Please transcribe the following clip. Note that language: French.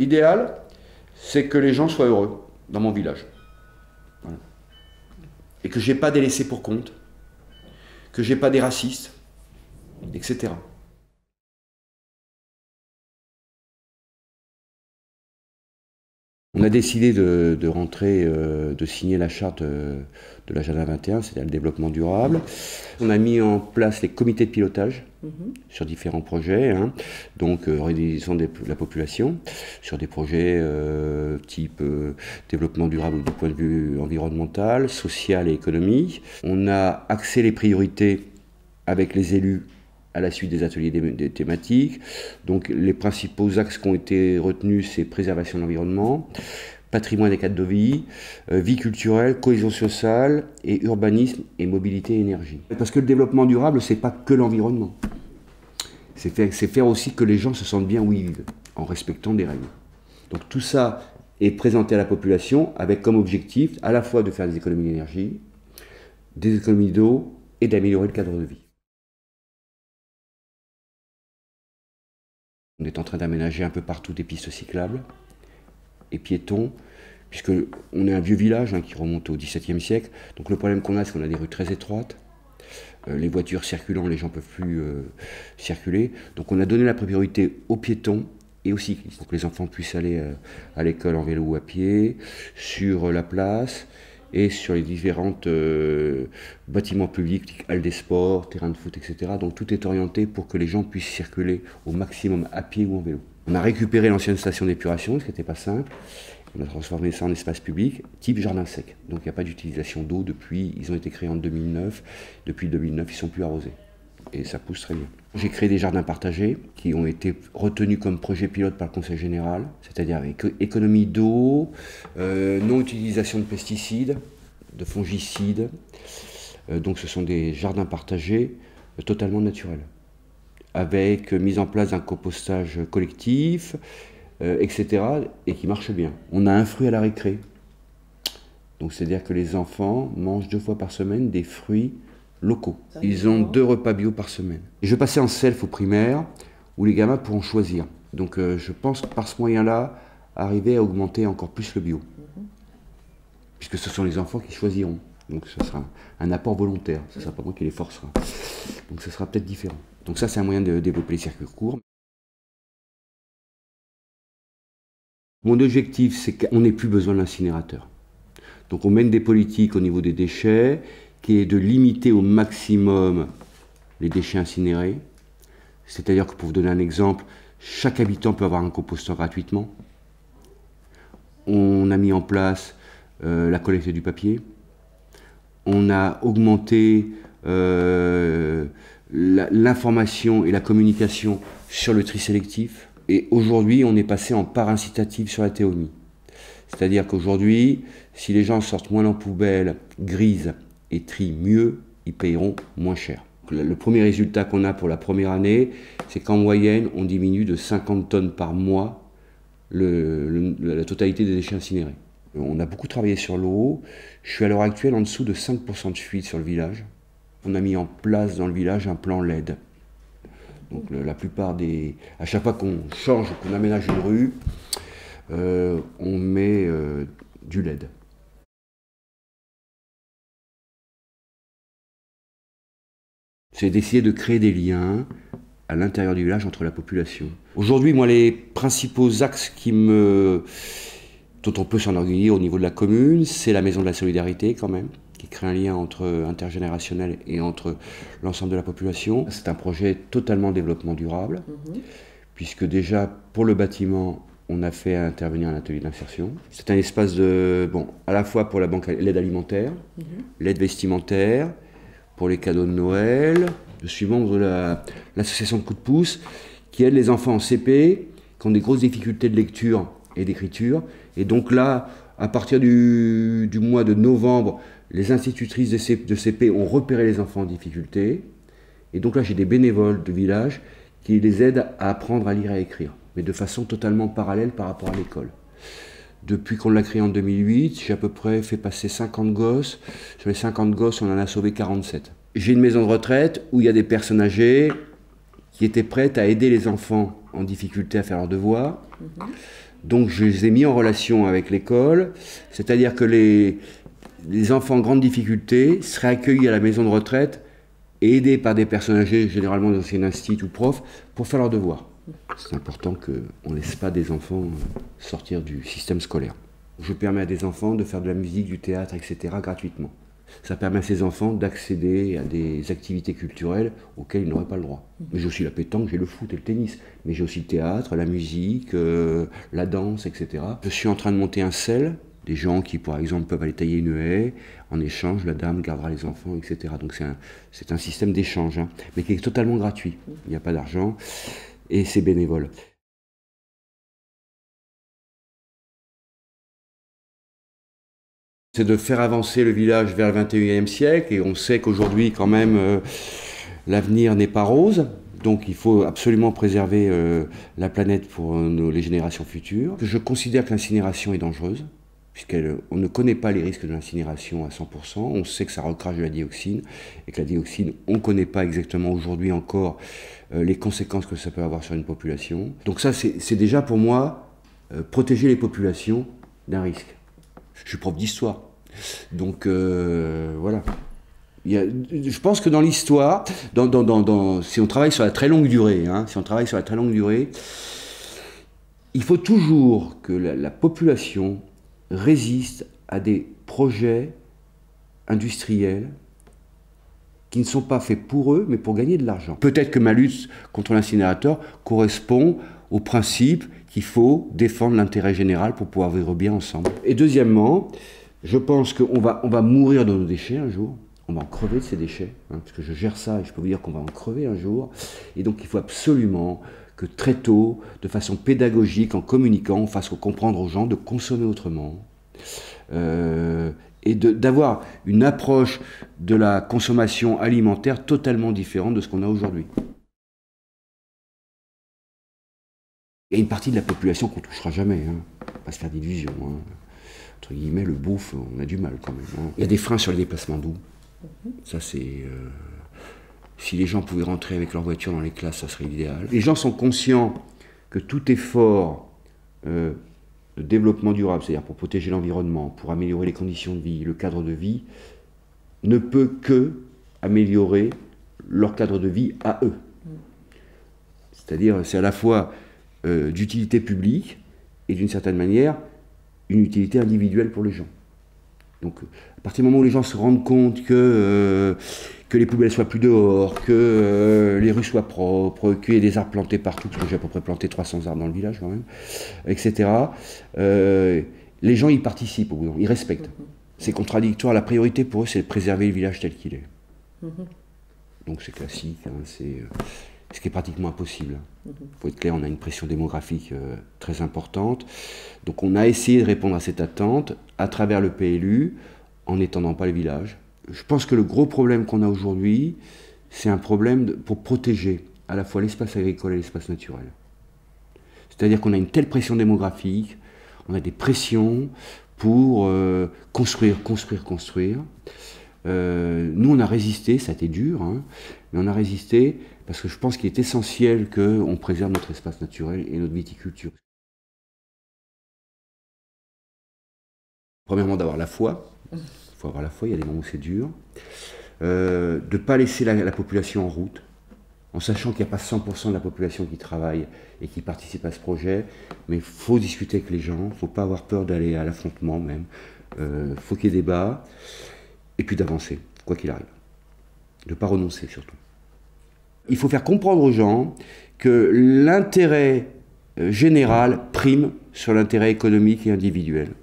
L'idéal, c'est que les gens soient heureux dans mon village. Voilà. Et que je n'ai pas des laissés pour compte, que je n'ai pas des racistes, etc. On a décidé de signer la charte de l'agenda 21, c'est-à-dire le développement durable. On a mis en place les comités de pilotage sur différents projets, hein. Donc réduisant la population, sur des projets type développement durable du point de vue environnemental, social et économie. On a axé les priorités avec les élus à la suite des ateliers des thématiques. Donc les principaux axes qui ont été retenus, c'est préservation de l'environnement, patrimoine des cadres de vie, vie culturelle, cohésion sociale, et urbanisme et mobilité et énergie. Parce que le développement durable, c'est pas que l'environnement. C'est faire aussi que les gens se sentent bien où ils vivent, en respectant des règles. Donc tout ça est présenté à la population avec comme objectif à la fois de faire des économies d'énergie, des économies d'eau et d'améliorer le cadre de vie. On est en train d'aménager un peu partout des pistes cyclables et piétons, puisqu'on est un vieux village hein, qui remonte au XVIIe siècle. Donc le problème qu'on a, c'est qu'on a des rues très étroites. Les voitures circulant, les gens ne peuvent plus circuler. Donc on a donné la priorité aux piétons et aux cyclistes, pour que les enfants puissent aller à l'école en vélo ou à pied, sur la place et sur les différents bâtiments publics, halles des sports, terrains de foot, etc. Donc tout est orienté pour que les gens puissent circuler au maximum à pied ou en vélo. On a récupéré l'ancienne station d'épuration, ce qui n'était pas simple. On a transformé ça en espace public, type jardin sec. Donc il n'y a pas d'utilisation d'eau depuis, ils ont été créés en 2009. Depuis 2009, ils ne sont plus arrosés. Et ça pousse très bien. J'ai créé des jardins partagés qui ont été retenus comme projet pilote par le Conseil général, c'est-à-dire avec économie d'eau, non-utilisation de pesticides, de fongicides. Donc ce sont des jardins partagés totalement naturels, avec mise en place d'un compostage collectif, etc. et qui marche bien. On a un fruit à la récré. Donc c'est-à-dire que les enfants mangent 2 fois par semaine des fruits locaux. Ils ont 2 repas bio par semaine. Et je vais passer en self au primaire, où les gamins pourront choisir. Donc je pense que par ce moyen-là, arriver à augmenter encore plus le bio. Puisque ce sont les enfants qui choisiront. Donc ce sera un apport volontaire, ce ne sera pas moi qui les forcera. Donc ce sera peut-être différent. Donc ça, c'est un moyen de développer les circuits courts. Mon objectif, c'est qu'on n'ait plus besoin d'incinérateur. Donc on mène des politiques au niveau des déchets, qui est de limiter au maximum les déchets incinérés. C'est-à-dire que, pour vous donner un exemple, chaque habitant peut avoir un composteur gratuitement. On a mis en place la collecte du papier. On a augmenté l'information et la communication sur le tri sélectif. Et aujourd'hui, on est passé en part incitative sur la théomie. C'est-à-dire qu'aujourd'hui, si les gens sortent moins en poubelle grise, et trient mieux, ils paieront moins cher. Le premier résultat qu'on a pour la première année, c'est qu'en moyenne, on diminue de 50 tonnes par mois la totalité des déchets incinérés. On a beaucoup travaillé sur l'eau. Je suis à l'heure actuelle en dessous de 5% de fuite sur le village. On a mis en place dans le village un plan LED. Donc la plupart à chaque fois qu'on change, qu'on aménage une rue, on met du LED. C'est d'essayer de créer des liens à l'intérieur du village entre la population. Aujourd'hui, moi, les principaux axes dont on peut s'enorgueillir au niveau de la commune, c'est la maison de la solidarité quand même, qui crée un lien intergénérationnel et entre l'ensemble de la population. C'est un projet totalement développement durable, puisque déjà pour le bâtiment, on a fait intervenir un atelier d'insertion. C'est un espace à la fois pour la banque, l'aide alimentaire, l'aide vestimentaire, pour les cadeaux de Noël. Je suis membre de l'association de coups de pouce qui aide les enfants en CP qui ont des grosses difficultés de lecture et d'écriture. Et donc là, à partir du mois de novembre, les institutrices de CP ont repéré les enfants en difficulté. Et donc là, j'ai des bénévoles de village qui les aident à apprendre à lire et à écrire, mais de façon totalement parallèle par rapport à l'école. Depuis qu'on l'a créé en 2008, j'ai à peu près fait passer 50 gosses. Sur les 50 gosses, on en a sauvé 47. J'ai une maison de retraite où il y a des personnes âgées qui étaient prêtes à aider les enfants en difficulté à faire leurs devoirs, Donc je les ai mis en relation avec l'école, c'est-à-dire que les enfants en grande difficulté seraient accueillis à la maison de retraite et aidés par des personnes âgées, généralement des anciens instituts ou profs, pour faire leurs devoirs. C'est important qu'on ne laisse pas des enfants sortir du système scolaire. Je permets à des enfants de faire de la musique, du théâtre, etc. gratuitement. Ça permet à ces enfants d'accéder à des activités culturelles auxquelles ils n'auraient pas le droit. J'ai aussi la pétanque, j'ai le foot et le tennis, mais j'ai aussi le théâtre, la musique, la danse, etc. Je suis en train de monter un CEL, des gens qui, par exemple, peuvent aller tailler une haie, en échange, la dame gardera les enfants, etc. Donc c'est un système d'échange, hein, mais qui est totalement gratuit. Il n'y a pas d'argent et c'est bénévole. C'est de faire avancer le village vers le 21e siècle, et on sait qu'aujourd'hui, quand même, l'avenir n'est pas rose, donc il faut absolument préserver la planète pour les générations futures. Je considère que l'incinération est dangereuse, puisqu'on ne connaît pas les risques de l'incinération à 100%, on sait que ça recrache de la dioxine, et que la dioxine, on ne connaît pas exactement aujourd'hui encore les conséquences que ça peut avoir sur une population. Donc ça, c'est déjà pour moi protéger les populations d'un risque. Je suis prof d'histoire, donc voilà. Je pense que dans l'histoire, si on travaille sur la très longue durée, hein, il faut toujours que la population résiste à des projets industriels qui ne sont pas faits pour eux, mais pour gagner de l'argent. Peut-être que ma lutte contre l'incinérateur correspond au principe qu'il faut défendre l'intérêt général pour pouvoir vivre bien ensemble. Et deuxièmement, je pense qu'on va mourir de nos déchets un jour, on va en crever de ces déchets, hein, parce que je gère ça et je peux vous dire qu'on va en crever un jour, et donc il faut absolument que très tôt, de façon pédagogique, en communiquant, on fasse comprendre aux gens de consommer autrement, et d'avoir une approche de la consommation alimentaire totalement différente de ce qu'on a aujourd'hui. Il y a une partie de la population qu'on ne touchera jamais, hein. On va pas se faire d'illusions, hein. Entre guillemets, le bouffe, on a du mal quand même, hein. Il y a des freins sur les déplacements doux. Ça c'est... si les gens pouvaient rentrer avec leur voiture dans les classes, ça serait idéal. Les gens sont conscients que tout effort de développement durable, c'est-à-dire pour protéger l'environnement, pour améliorer les conditions de vie, le cadre de vie, ne peut que améliorer leur cadre de vie à eux. C'est-à-dire, c'est à la fois... d'utilité publique et d'une certaine manière une utilité individuelle pour les gens. Donc à partir du moment où les gens se rendent compte que les poubelles soient plus dehors, que les rues soient propres, qu'il y ait des arbres plantés partout, parce que j'ai à peu près planté 300 arbres dans le village quand même, etc. Les gens y participent au bout d'un moment, ils respectent. C'est contradictoire, la priorité pour eux c'est de préserver le village tel qu'il est. Donc c'est classique, hein, c'est... ce qui est pratiquement impossible. Pour être clair, on a une pression démographique très importante. Donc on a essayé de répondre à cette attente à travers le PLU, en n'étendant pas les villages. Je pense que le gros problème qu'on a aujourd'hui, c'est un problème pour protéger à la fois l'espace agricole et l'espace naturel. C'est-à-dire qu'on a une telle pression démographique, on a des pressions pour construire. Nous, on a résisté, ça a été dur, hein, mais on a résisté parce que je pense qu'il est essentiel qu'on préserve notre espace naturel et notre viticulture. Premièrement, d'avoir la foi. Il faut avoir la foi, il y a des moments où c'est dur. De ne pas laisser la population en route, en sachant qu'il n'y a pas 100% de la population qui travaille et qui participe à ce projet, mais il faut discuter avec les gens, il ne faut pas avoir peur d'aller à l'affrontement même. Il faut qu'il y ait débat. Et puis d'avancer, quoi qu'il arrive. De ne pas renoncer, surtout. Il faut faire comprendre aux gens que l'intérêt général prime sur l'intérêt économique et individuel.